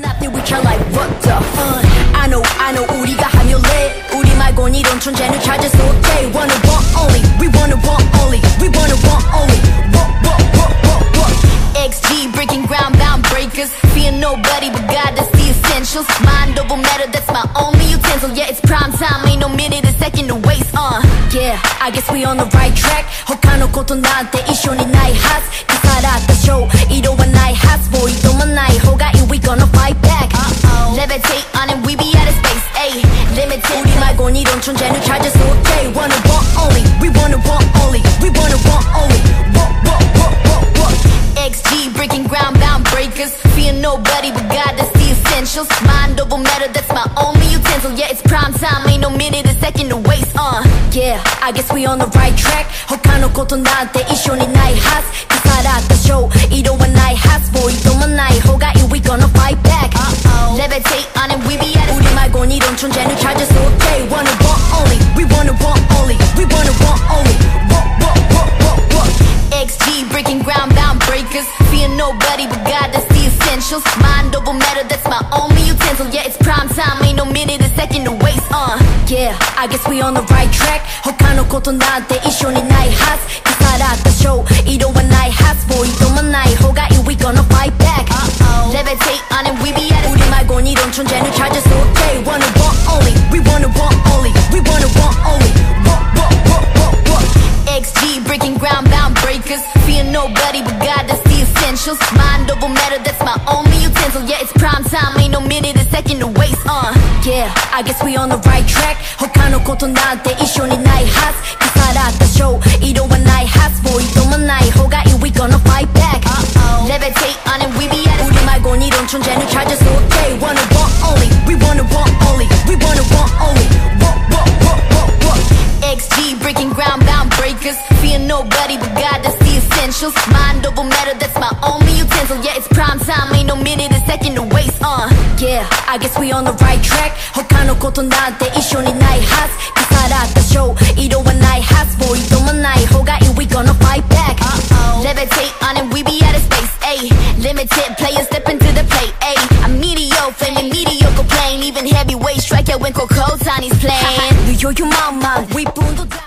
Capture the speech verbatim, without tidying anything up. nothing we can like what the fuck. I know, I know 우리가 한 열래 우리 말곤 이런 존재는 찾을 수 없대. Wanna want only, we wanna want only, we wanna want only. What, what, what, what, what? X G breaking ground, bound breakers. Fear nobody but God, that's the essentials. Mind over matter, that's my only utensil. Yeah, it's prime time, ain't no minute and second to waste. Uh, yeah, I guess we on the right track. 혹한의 것도 나한테 이슈니 나의 hats. 그 살았다 show, 이러한 나의 hats 보이더만 나의 호가 이 we gonna fight back. Uh-oh. Levitate on and we be out of space. Ay, limited. 우리 말곤 이런 존재는 찾을 수 없대. Wanna want only, we wanna want only, we wanna want only. What, what, what, what, what? X G breaking ground, bound breakers. Fear nobody but God, that's the essentials. Mind over matter, that's my only utensil. Yeah, it's prime time, ain't no minute and second to waste. Uh, yeah, I guess we on the right track. 혹한의 것도 나한테 이슈니 나의 hats. 그 살았다 show, 이러한 나의 hats 보이더만 나의 호가 이 we gonna fight back. Uh-oh. Levitate on and we be at it. 우리 말곤 이런 존재는 찾을 수 없대. Wanna want only, we wanna want only, we wanna want only. What, what, what, what, what? X G breaking ground, bound breakers. Fear nobody but God, that's the essentials. Mind over matter, that's my only utensil. Yeah, it's prime time, ain't no minute and second to waste. Uh, yeah, I guess we on the right track. 혹한의 것도 나한테 이슈니 나의 hats. 그 살았다 show, 이러한 나의 hats 보이더만 나의 호가 이 we gonna fight back. Uh-oh. Levitate on and we be at it. 우리 말곤 이런 존재는 찾을 수 없대. Wanna want only, we wanna want only, we wanna want only. What, what, what, what, what? X G breaking ground, bound breakers. Fear nobody but God, that's the essentials. Mind over matter, that's my only utensil. Yeah, it's prime time, ain't no minute and second to waste. Uh, yeah, I guess we on the right track. 혹한의 것도 나한테 이슈니 나의 hats. 그 살았다 show, 이러한 나의 hats 보이더만 나의 호가 이 we gonna fight back. Uh-oh. Levitate on and we be at it. 우리 말곤 이런 존재는 찾을 수 없대. Wanna want only, we wanna want only, we wanna want only. What, what, what, what, what? X G breaking ground, bound breakers. Fear nobody but God, that's the essentials. Mind over matter, that's my only utensil. Yeah, it's prime time, ain't no minute and second to waste. Uh, yeah, I guess we on the right track. 혹한의 것도 나한테 이슈니 나의 hats. 그 살았다 show, 이러한 나의 hats 보이더만 나의 호가 이 we gonna fight back. Uh-oh. Levitate on and we be out of space. Ay, limited players step into the plate. Ay, I'm mediocre, friendly mediocre playing. Even heavyweight strike out when Coco Tani's playing. New York, you mama, we boom.